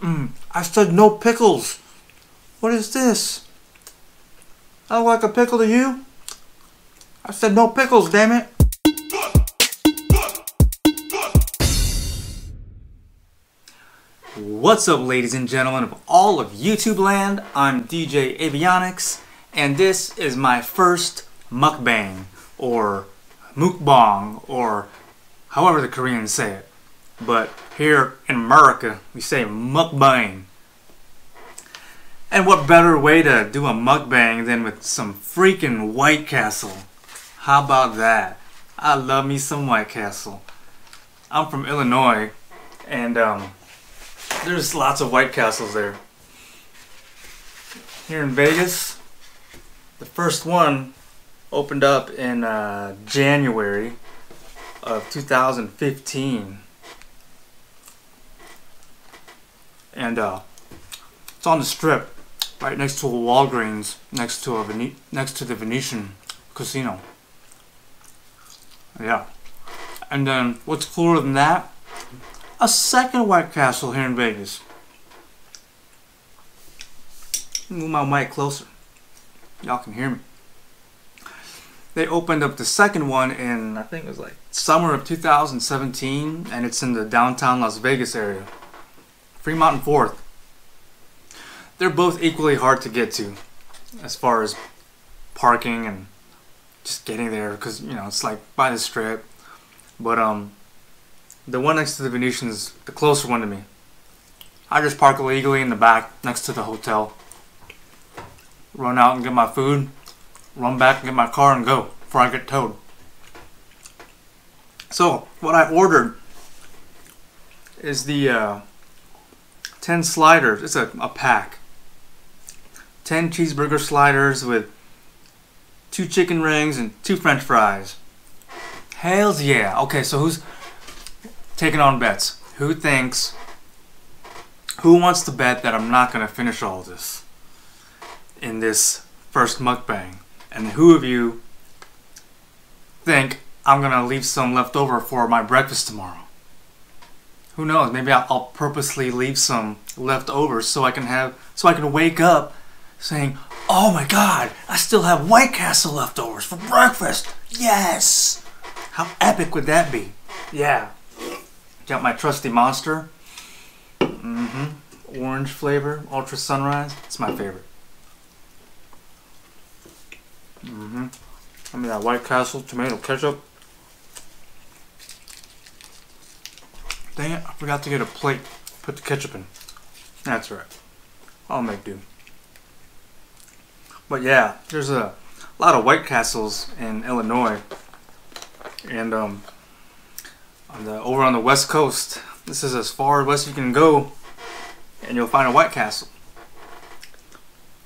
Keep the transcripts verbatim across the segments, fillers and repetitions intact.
Mm, I said no pickles. What is this? I don't like a pickle to you? I said no pickles, damn it. What's up, ladies and gentlemen of all of YouTube land? I'm D J Avionyx, and this is my first mukbang, or mukbang, or however the Koreans say it. But here in America, we say mukbang. And what better way to do a mukbang than with some freaking White Castle? How about that? I love me some White Castle. I'm from Illinois, and um, there's lots of White Castles there. Here in Vegas, the first one opened up in uh, January of two thousand fifteen. And uh, it's on the Strip, right next to a Walgreens, next to a Vene next to the Venetian Casino. Yeah. And then what's cooler than that? A second White Castle here in Vegas. Move my mic closer. Y'all can hear me. They opened up the second one in, I think it was like summer of two thousand seventeen, and it's in the downtown Las Vegas area. Fremont and Fourth. They're both equally hard to get to as far as parking and just getting there, because, you know, it's like by the Strip. But um, the one next to the Venetian is the closer one to me. I just park illegally in the back next to the hotel. Run out and get my food. Run back and get my car and go before I get towed. So what I ordered is the uh, ten sliders. It's a, a pack. ten cheeseburger sliders with two chicken rings and two French fries. Hells yeah. Okay, so who's taking on bets? Who thinks? Who wants to bet that I'm not gonna finish all this in this first mukbang? And who of you think I'm gonna leave some left over for my breakfast tomorrow? Who knows? Maybe I'll purposely leave some left over so I can have, so I can wake up saying, "Oh my God, I still have White Castle leftovers for breakfast! Yes!" How epic would that be? Yeah. Got my trusty Monster. Mm-hmm. Orange flavor, Ultra Sunrise. It's my favorite. Mm-hmm. I mean, that White Castle tomato ketchup. Dang it, I forgot to get a plate. Put the ketchup in. That's right. I'll make do. But yeah, there's a lot of White Castles in Illinois. And um, on the, over on the West Coast, this is as far west you can go, and you'll find a White Castle.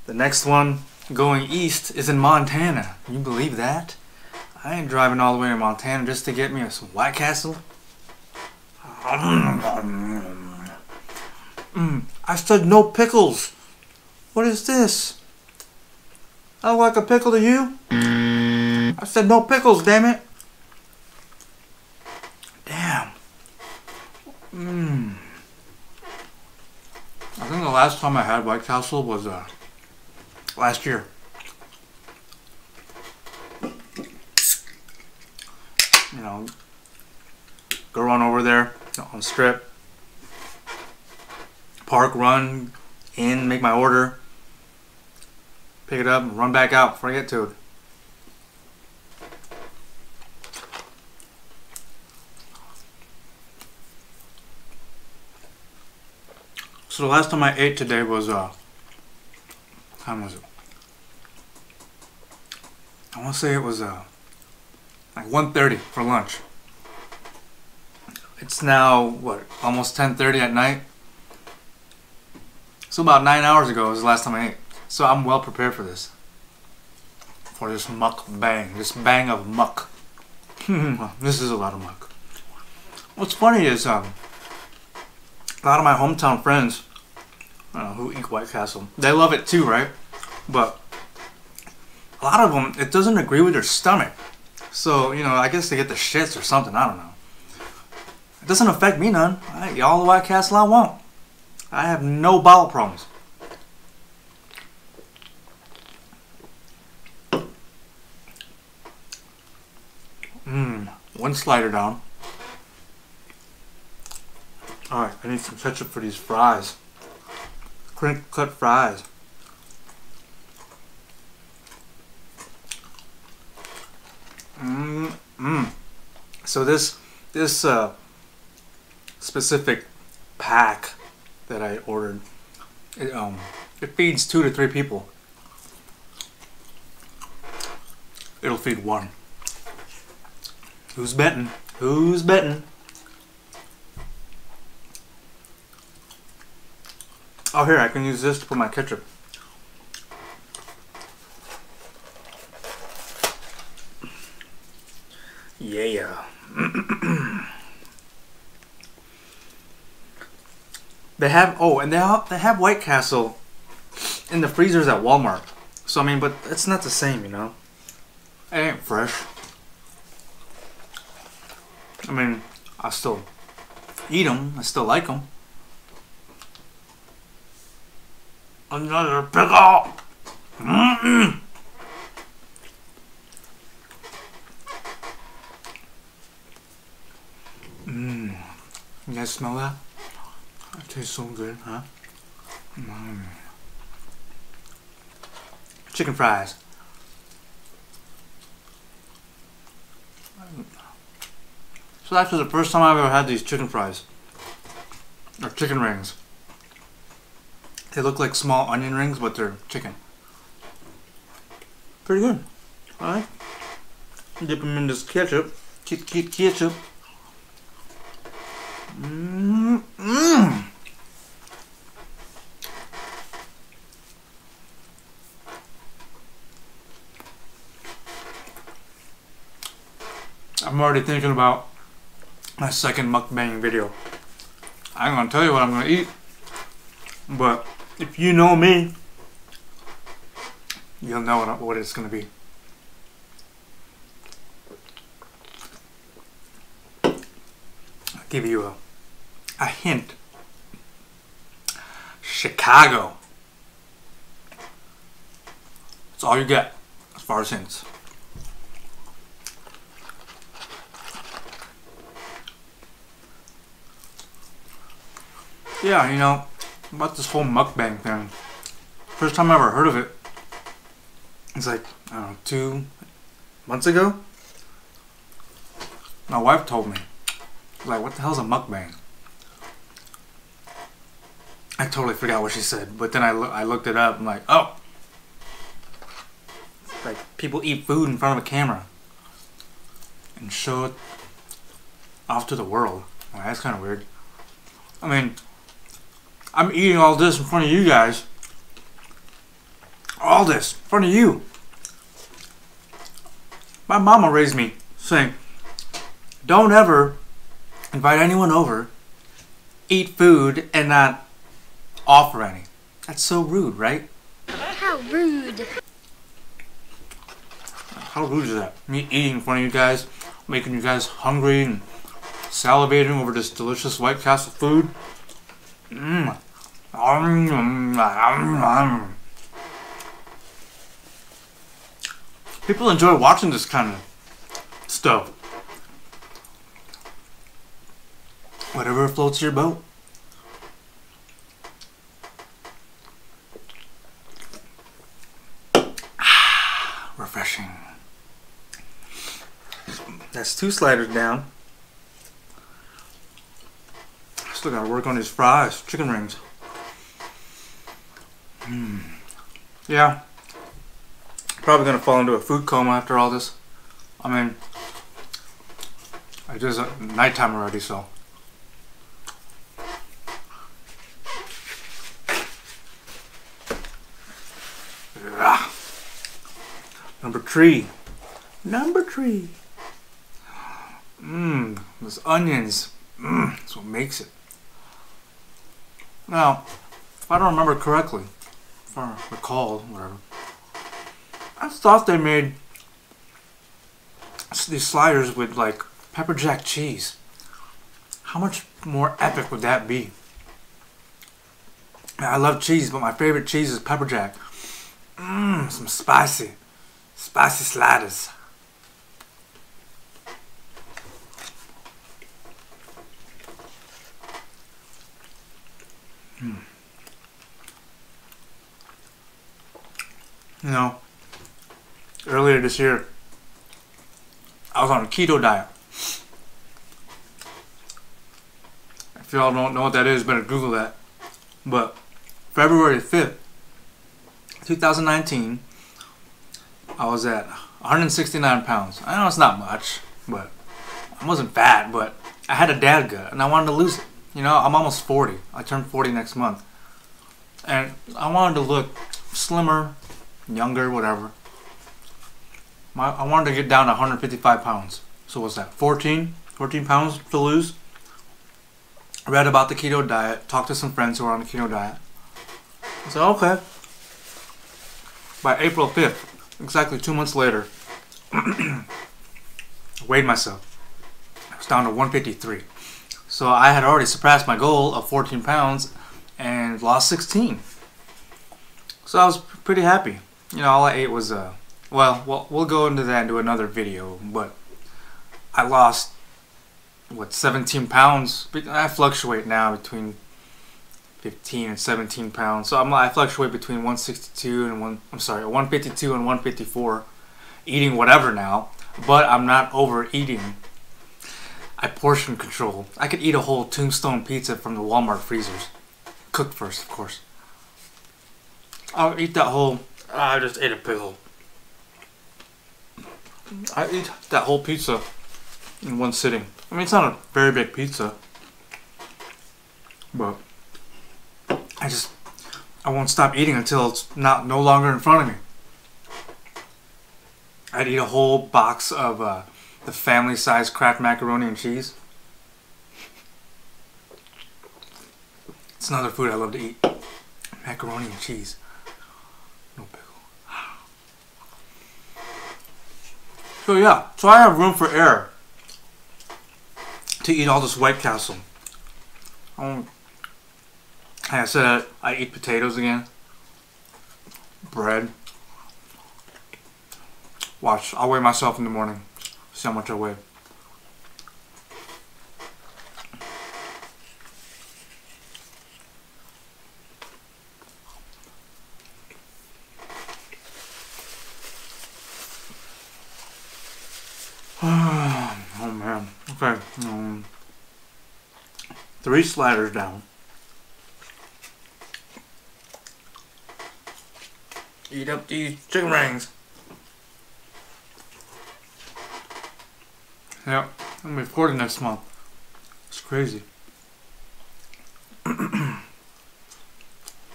The next one going east is in Montana. Can you believe that? I ain't driving all the way to Montana just to get me some White Castle. Mm, I said no pickles. What is this? I don't like a pickle to you? I said no pickles, damn it. Damn. Mm. I think the last time I had White Castle was uh, last year. You know, go run over there on the Strip. Park, run in, make my order, pick it up, and run back out before I get to it. So the last time I ate today was uh, what time was it? I want to say it was uh, like one thirty for lunch. It's now what, almost ten thirty at night. So about nine hours ago was the last time I ate. So I'm well prepared for this. For this muck bang. This bang of muck. This is a lot of muck. What's funny is um, a lot of my hometown friends uh, who eat White Castle, they love it too, right? But a lot of them, it doesn't agree with their stomach. So, you know, I guess they get the shits or something. I don't know. It doesn't affect me none. I eat all the White Castle I want. I have no bowel problems. Mmm, one slider down. Alright, I need some ketchup for these fries. Crinkle cut fries. Mmm, mmm. So this, this uh, specific pack that I ordered, it, um, it feeds two to three people. It'll feed one. Who's betting? Who's betting? Oh, here, I can use this to put my ketchup. Yeah. They have, oh, and they have, they have White Castle in the freezers at Walmart. So, I mean, but it's not the same, you know? It ain't fresh. I mean, I still eat them. I still like them. Another pickle. Mm-mm. Mmm. You guys smell that? It tastes so good, huh? Mm. Chicken fries. So that's the first time I've ever had these chicken fries. Or chicken rings. They look like small onion rings, but they're chicken. Pretty good. Alright. Dip them in this ketchup. Keep, keep ketchup. Mmm. Mmm. I'm already thinking about my second mukbang video. I ain't gonna tell you what I'm gonna eat, but if you know me, you'll know what it's gonna be. I'll give you a, a hint. Chicago. That's all you get as far as hints. Yeah, you know, about this whole mukbang thing. First time I ever heard of it, it's like, I don't know, two months ago? My wife told me. Like, what the hell's a mukbang? I totally forgot what she said, but then I, lo I looked it up, I'm like, oh! It's like, people eat food in front of a camera and show it off to the world. Like, that's kind of weird. I mean, I'm eating all this in front of you guys. All this in front of you. My mama raised me saying, don't ever invite anyone over, eat food, and not offer any. That's so rude, right? How rude. How rude is that? Me eating in front of you guys, making you guys hungry and salivating over this delicious White Castle food. Mmm. Um, um, um, um. People enjoy watching this kind of stuff. Whatever floats your boat. Ah, refreshing. That's two sliders down. Still gotta work on these fries, chicken rings. Mm. Yeah, probably gonna fall into a food coma after all this. I mean, it is nighttime already, so. Yeah. Number three. Number three. Mmm, those onions. Mmm, that's what makes it. Now, if I don't remember correctly, if I recall, whatever, I thought they made these sliders with, like, pepper jack cheese. How much more epic would that be? I love cheese, but my favorite cheese is pepper jack. Mmm, some spicy, spicy sliders. Mm. You know, earlier this year, I was on a keto diet. If y'all don't know what that is, better Google that. But February fifth, two thousand nineteen, I was at one hundred sixty-nine pounds. I know it's not much, but I wasn't fat, but I had a dad gut and I wanted to lose it. You know, I'm almost forty. I turn forty next month. And I wanted to look slimmer, younger, whatever. My, I wanted to get down to one hundred fifty-five pounds. So what's that, fourteen pounds to lose? I read about the keto diet, talked to some friends who were on the keto diet. I said, okay. By April fifth, exactly two months later, I weighed myself. I was down to one fifty-three. So I had already surpassed my goal of fourteen pounds and lost sixteen. So I was pretty happy. You know, all I ate was, uh, well, well, we'll go into that and do another video, but I lost, what, seventeen pounds? I fluctuate now between fifteen and seventeen pounds. So I'm, I fluctuate between one sixty-two and one, I'm sorry, one fifty-two and one fifty-four, eating whatever now, but I'm not overeating. I portion control. I could eat a whole Tombstone pizza from the Walmart freezers. Cooked first, of course. I'll eat that whole, I just ate a pickle. I eat that whole pizza in one sitting. I mean, it's not a very big pizza, but I just, I won't stop eating until it's not no longer in front of me. I'd eat a whole box of uh, the family-sized Kraft macaroni and cheese. It's another food I love to eat. Macaroni and cheese. No pickle. So yeah, so I have room for error to eat all this White Castle. Um, like I said, I eat potatoes again. Bread. Watch, I'll weigh myself in the morning. See how much I weigh. Okay, um, three sliders down. Eat up these chicken rings. Yep, I'm recording next month. It's crazy.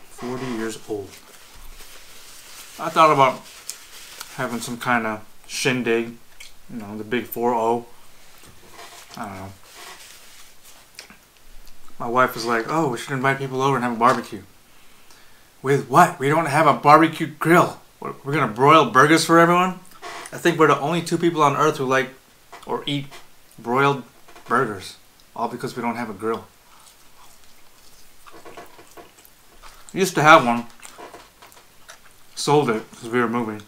forty years old. I thought about having some kind of shindig, you know, the big four oh. I don't know. My wife was like, oh, we should invite people over and have a barbecue. With what? We don't have a barbecue grill. We're, we're going to broil burgers for everyone? I think we're the only two people on earth who like or eat broiled burgers. All because we don't have a grill. We used to have one. Sold it because we were moving.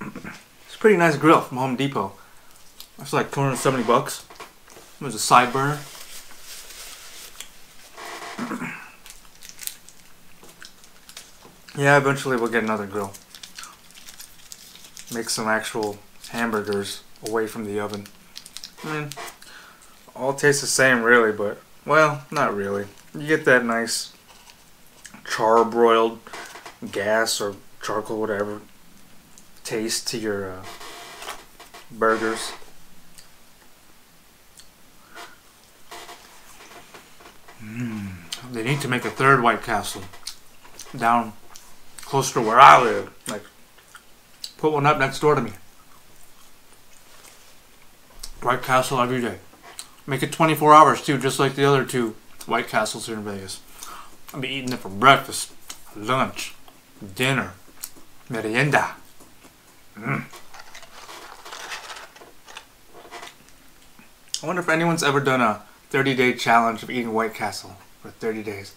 It's a pretty nice grill from Home Depot. It's like two hundred seventy bucks. It was a side burner. Yeah, eventually we'll get another grill. Make some actual hamburgers away from the oven. I mean, all tastes the same really, but, well, not really. You get that nice char broiled gas or charcoal, whatever, taste to your uh, burgers. Mm. They need to make a third White Castle down close to where I live. Like, put one up next door to me. White Castle every day. Make it twenty-four hours too, just like the other two White Castles here in Vegas. I'll be eating it for breakfast, lunch, dinner, merienda. Mm. I wonder if anyone's ever done a thirty day challenge of eating White Castle for thirty days.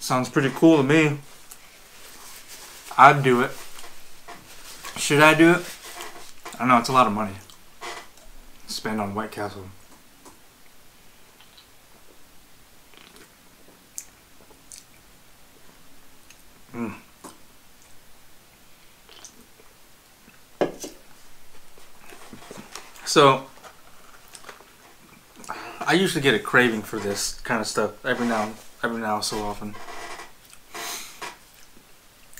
Sounds pretty cool to me. I'd do it. Should I do it? I don't know, it's a lot of money to spend on White Castle. Mm. So, I usually get a craving for this kind of stuff every now every now so often.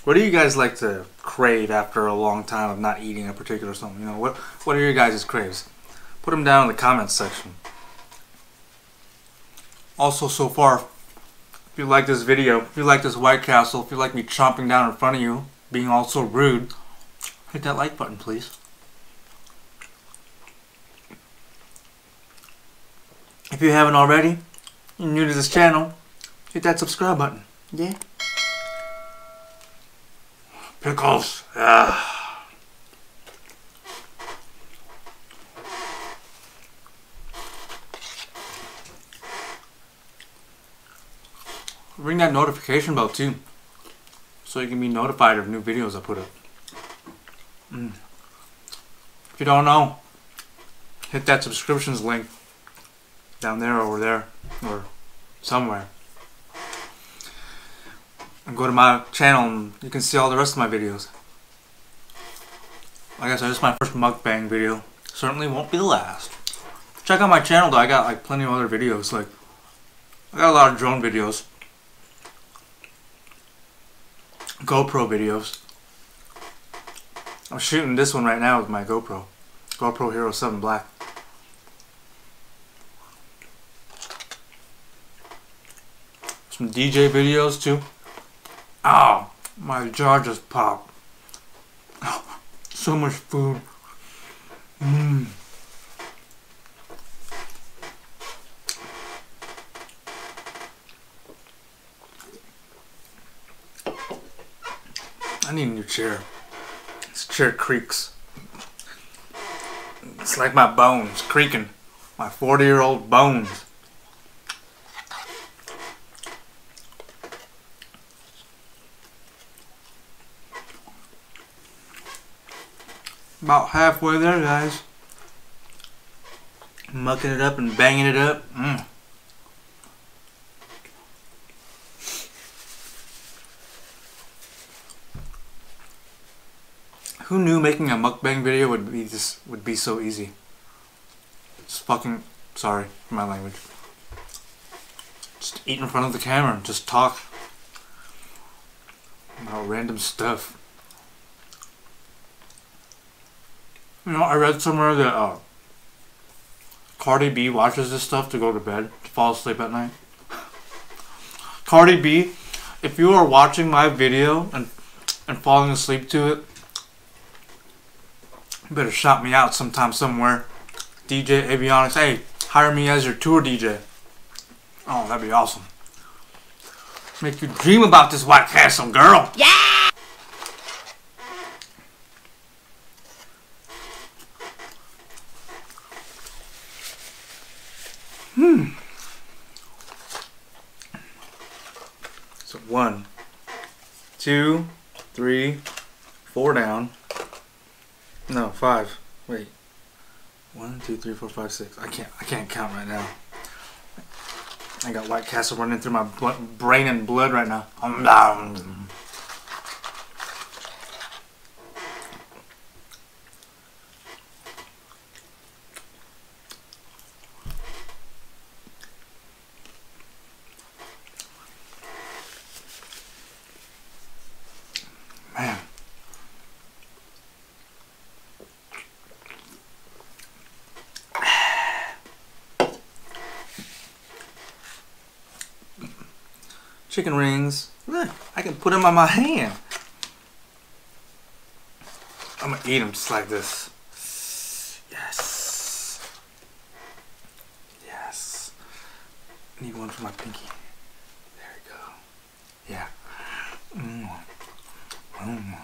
What do you guys like to crave after a long time of not eating a particular something? You know, what what are your guys' craves? Put them down in the comments section. Also, so far, if you like this video, if you like this White Castle, if you like me chomping down in front of you, being all so rude, hit that like button, please. If you haven't already, you're new to this channel, hit that subscribe button. Yeah. Pickles. Ah. Ring that notification bell too, so you can be notified of new videos I put up. Mm. If you don't know, hit that subscriptions link. Down there, over there, or somewhere. And go to my channel and you can see all the rest of my videos. Like I said, this is my first mukbang video. Certainly won't be the last. Check out my channel though, I got like plenty of other videos. Like, I got a lot of drone videos, GoPro videos. I'm shooting this one right now with my GoPro. GoPro Hero seven BLACK. Some D J videos too. Ow, my jaw just popped. Oh, so much food. Mmm. I need a new chair. This chair creaks. It's like my bones creaking. My forty year old bones. About halfway there, guys. Mucking it up and banging it up. Mm. Who knew making a mukbang video would be this would be so easy? It's fucking, sorry for my language. Just eat in front of the camera and just talk about random stuff. You know, I read somewhere that uh, Cardi B watches this stuff to go to bed, to fall asleep at night. Cardi B, if you are watching my video and, and falling asleep to it, you better shout me out sometime somewhere. D J Avionyx, hey, hire me as your tour D J. Oh, that'd be awesome. Make you dream about this White Castle, girl. Yeah! Hmm. So one, two, three, four down. No, five. Wait. One, two, three, four, five, six. I can't. I can't count right now. I got White Castle running through my brain and blood right now. I'm down. Chicken rings. Look, I can put them on my hand. I'm gonna eat them just like this. Yes. Yes. I need one for my pinky. There we go. Yeah. Mm. Mm.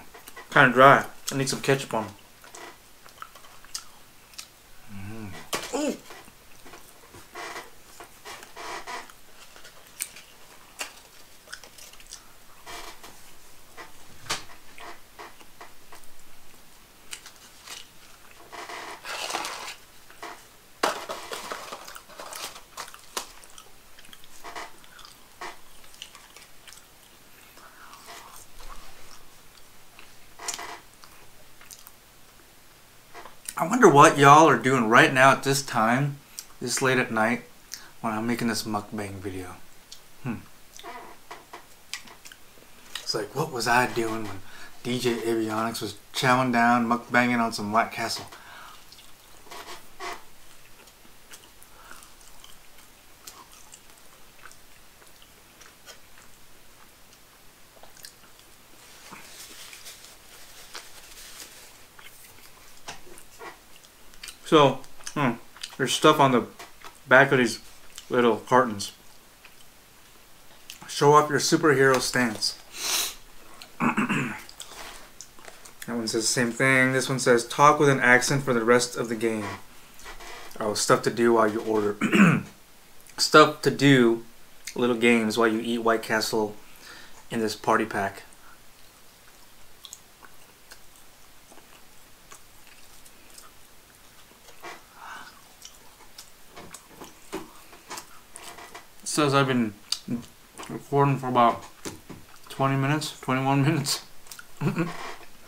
Kind of dry. I need some ketchup on them. Mm. I wonder what y'all are doing right now at this time, this late at night, when I'm making this mukbang video. Hmm. It's like, what was I doing when D J Avionyx was chowing down, mukbanging on some White Castle? So, mm, there's stuff on the back of these little cartons. Show off your superhero stance. That one says the same thing. This one says, talk with an accent for the rest of the game. Oh, stuff to do while you order. Stuff to do, little games while you eat White Castle in this party pack. Says I've been recording for about twenty minutes, twenty-one minutes. Yeah,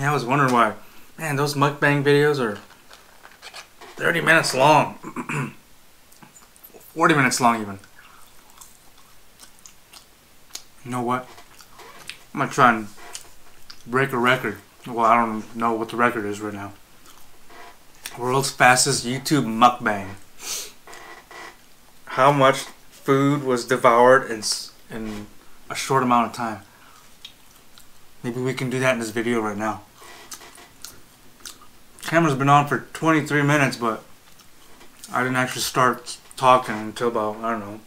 I was wondering why, man, those mukbang videos are thirty minutes long. forty minutes long even. You know what? I'm gonna try and break a record. Well, I don't know what the record is right now. World's fastest YouTube mukbang. How much food was devoured in, in a short amount of time? Maybe we can do that in this video right now. Camera's been on for twenty-three minutes, but I didn't actually start talking until about, I don't know,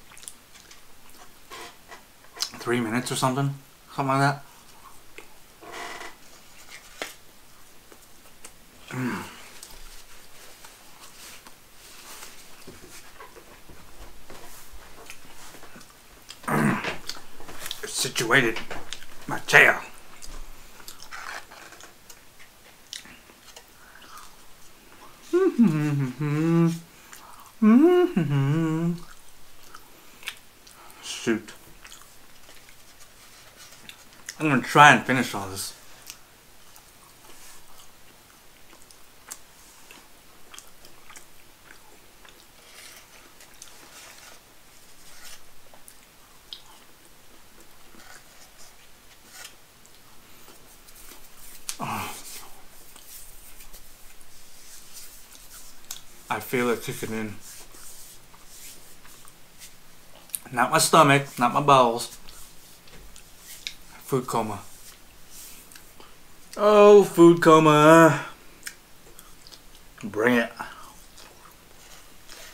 three minutes or something, something like that. Mm. Mm. It's situated, my tail. Mm-hmm. Mm-hmm. Shoot. I'm gonna try and finish all this. I feel it kicking in. Not my stomach, not my bowels. Food coma. Oh, food coma. Bring it.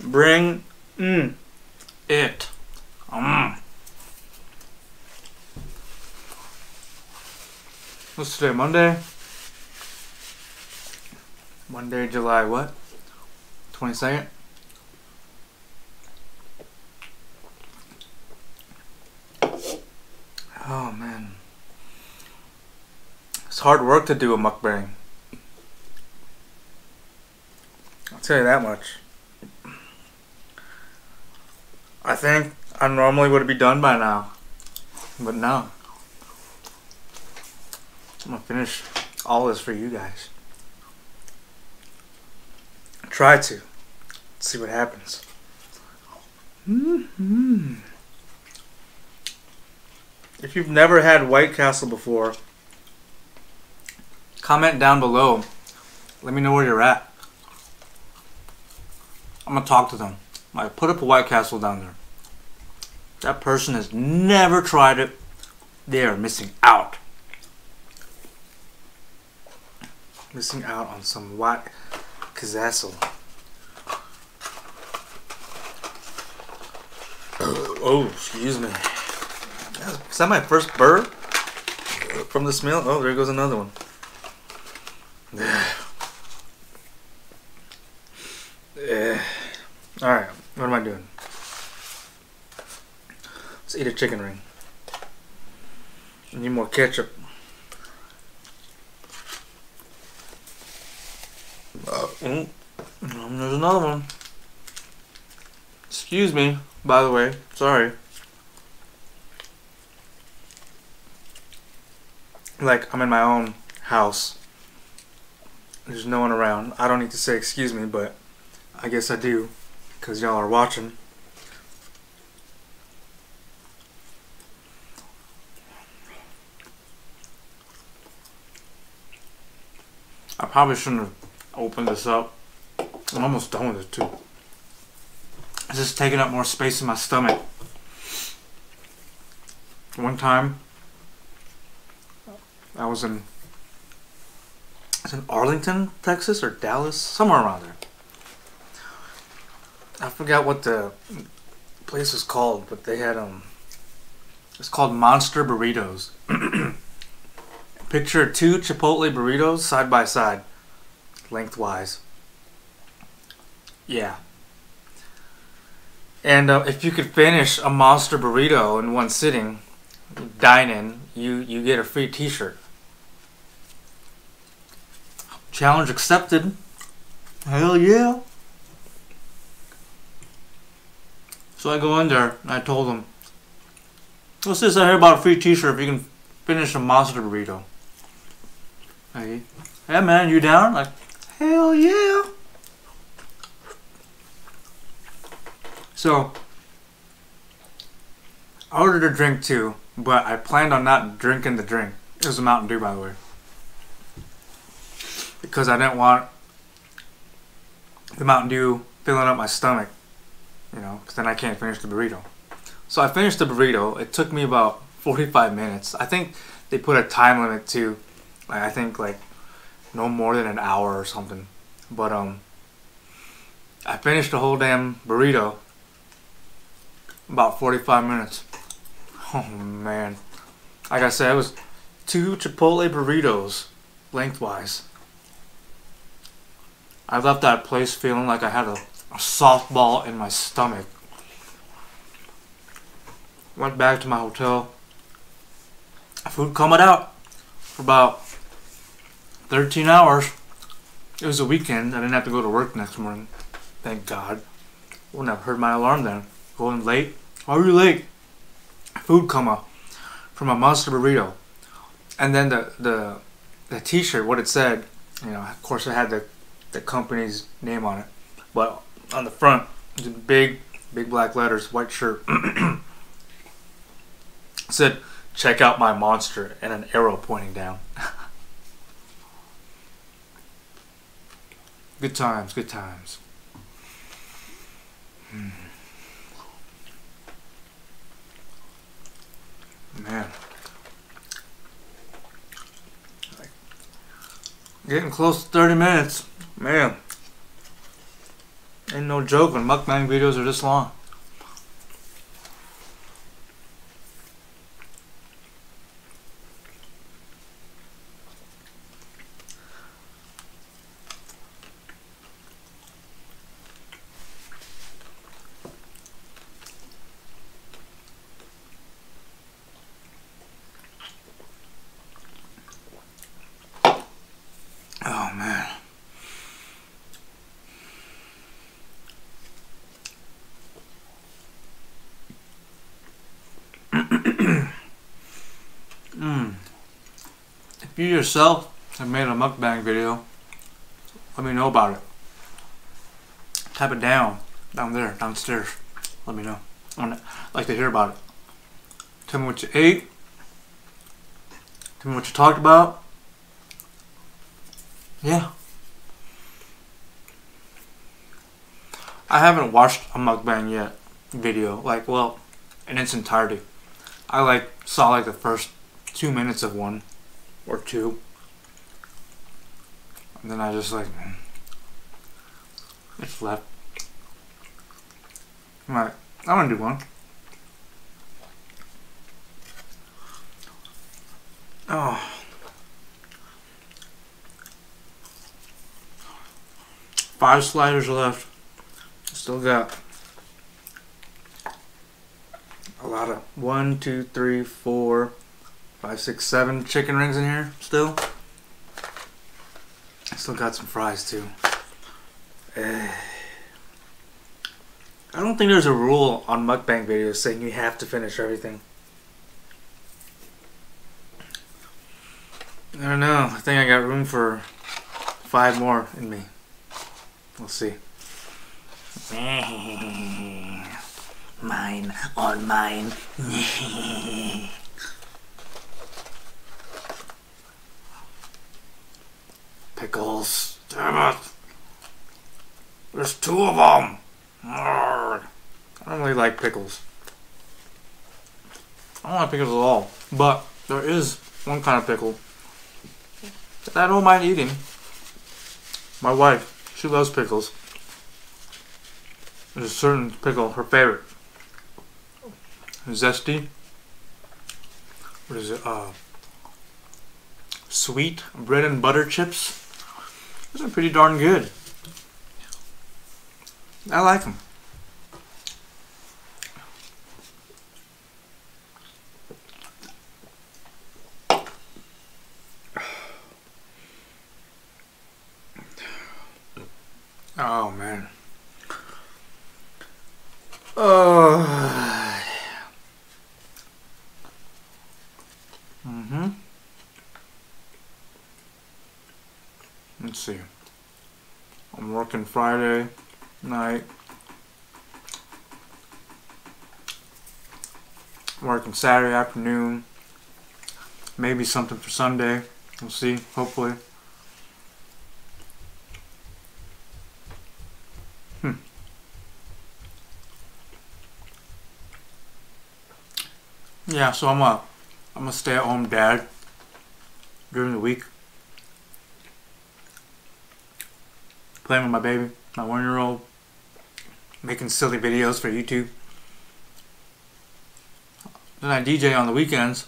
Bring mm, it. Mm. What's today, Monday? Monday, July what? twenty-second. Oh man, it's hard work to do a mukbang, I'll tell you that much. I think I normally would be done by now, but no, I'm gonna finish all this for you guys. Try to. Let's see what happens. Mm-hmm. If you've never had White Castle before, comment down below. Let me know where you're at. I'm gonna talk to them. I put up a White Castle down there. If that person has never tried it, they are missing out. Missing out on some White Castle. Oh, excuse me. Is that my first burr from the smell? Oh, there goes another one. Yeah. Yeah. Alright, what am I doing? Let's eat a chicken ring. I need more ketchup. Oh, there's another one. Excuse me, by the way. Sorry. Like, I'm in my own house. There's no one around. I don't need to say excuse me, but I guess I do, because y'all are watching. I probably shouldn't have opened this up. I'm almost done with it, too. It's just taking up more space in my stomach. One time, I was in, it's in Arlington, Texas, or Dallas, somewhere around there. I forgot what the place was called, but they had, um, it's called Monster Burritos. Picture two Chipotle burritos side by side, lengthwise. Yeah. And uh, if you could finish a Monster Burrito in one sitting, dine-in, you, you get a free t-shirt. Challenge accepted. Hell yeah. So I go in there and I told them, what's this I hear about a free t-shirt if you can finish a Monster Burrito? Hey, yeah, man, you down? Like, hell yeah. So I ordered a drink too, but I planned on not drinking the drink. It was a Mountain Dew, by the way, because I didn't want the Mountain Dew filling up my stomach, you know, because then I can't finish the burrito. So I finished the burrito. It took me about forty-five minutes. I think they put a time limit too. Like, I think like no more than an hour or something. But um, I finished the whole damn burrito about forty-five minutes. Oh man. Like I said, it was two Chipotle burritos lengthwise. I left that place feeling like I had a, a softball in my stomach. Went back to my hotel. Food coming out for about thirteen hours. It was a weekend. I didn't have to go to work next morning. Thank God. Wouldn't have heard my alarm then. Going late. Why were you late? Food coma from a Monster Burrito. And then the the the t-shirt, what it said, you know, of course it had the, the company's name on it, but on the front, big, big black letters, white shirt. It said, check out my monster, and an arrow pointing down. Good times, good times. Hmm. Man, like, getting close to thirty minutes, man. Ain't no joke when mukbang videos are this long. If you yourself have made a mukbang video, let me know about it. Type it down, down there, downstairs. Let me know. I'd like to hear about it. Tell me what you ate. Tell me what you talked about. Yeah. I haven't watched a mukbang yet video, like, well, in its entirety. I like saw like the first two minutes of one. Or two. And then I just like, it's left. I'm like, I want to do one. Oh. Five sliders left. Still got a lot of one, two, three, four, five, six, seven chicken rings in here still. Still got some fries too. Uh, I don't think there's a rule on mukbang videos saying you have to finish everything. I don't know. I think I got room for five more in me. We'll see. Mine, all mine. Pickles. Damn it. There's two of them. I don't really like pickles. I don't like pickles at all. But there is one kind of pickle that I don't mind eating. My wife, she loves pickles. There's a certain pickle, her favorite. Zesty. What is it? Uh, sweet bread and butter chips. Those are pretty darn good. I like them. Oh man. Oh. Mm-hmm. Let's see. I'm working Friday night. Working Saturday afternoon. Maybe something for Sunday. We'll see, hopefully. Hmm. Yeah, so I'm a I'm a stay-at-home dad during the week. Playing with my baby, my one-year-old. Making silly videos for YouTube. Then I D J on the weekends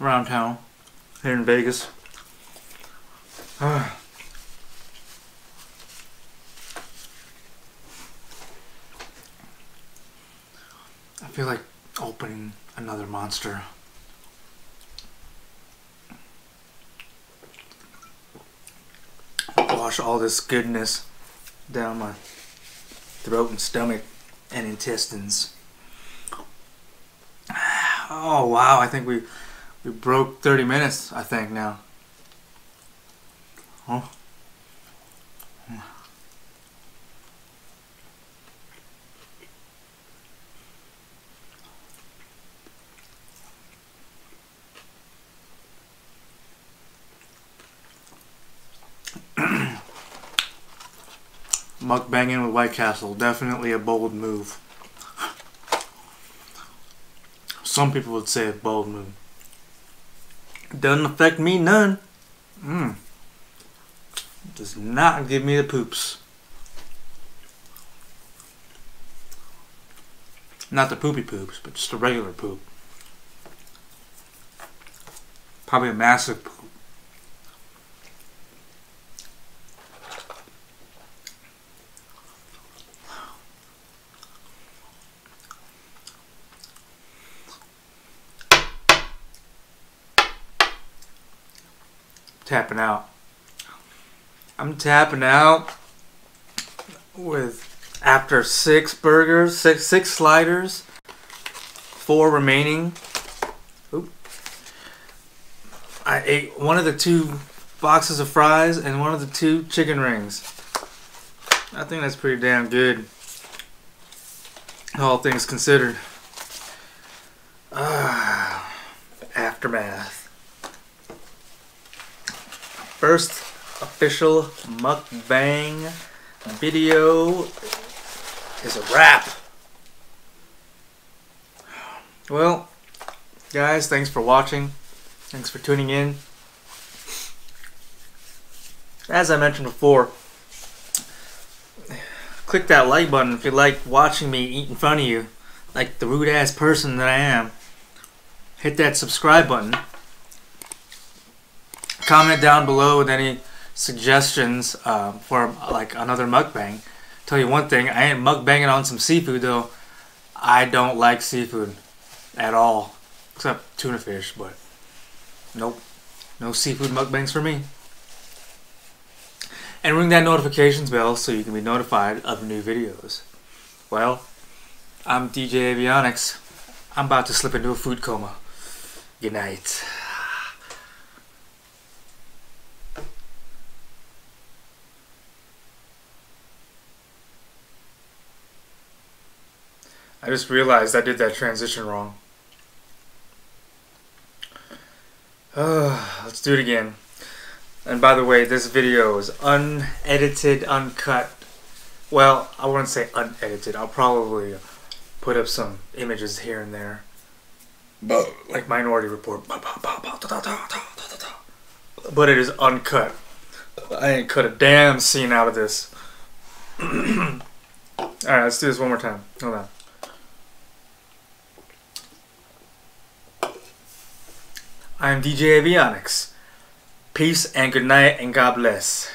around town here in Vegas. Ah. I feel like opening another Monster. Wash all this goodness down my throat and stomach and intestines. Oh wow, I think we we broke thirty minutes, I think now. Huh? Mukbanging with White Castle, definitely a bold move. Some people would say a bold move. Doesn't affect me none. Mm. Does not give me the poops. Not the poopy poops, but just a regular poop. Probably a massive poop. Tapping out. I'm tapping out with after six burgers, six six sliders, four remaining. Oop. I ate one of the two boxes of fries and one of the two chicken rings. I think that's pretty damn good, all things considered. Uh, aftermath. First official mukbang video is a wrap. Well, guys, thanks for watching. Thanks for tuning in. As I mentioned before, click that like button if you like watching me eat in front of you, like the rude ass person that I am. Hit that subscribe button. Comment down below with any suggestions uh, for like another mukbang. Tell you one thing, I ain't mukbanging on some seafood though. I don't like seafood at all, except tuna fish, but nope, no seafood mukbangs for me. And ring that notifications bell so you can be notified of new videos. Well, I'm D J Avionyx. I'm about to slip into a food coma. Good night. I just realized I did that transition wrong. Uh, let's do it again. And by the way, this video is unedited, uncut. Well, I wouldn't say unedited. I'll probably put up some images here and there. But like Minority Report. But it is uncut. I ain't cut a damn scene out of this. Alright, let's do this one more time. Hold on. I'm D J Avionyx. Peace and good night and God bless.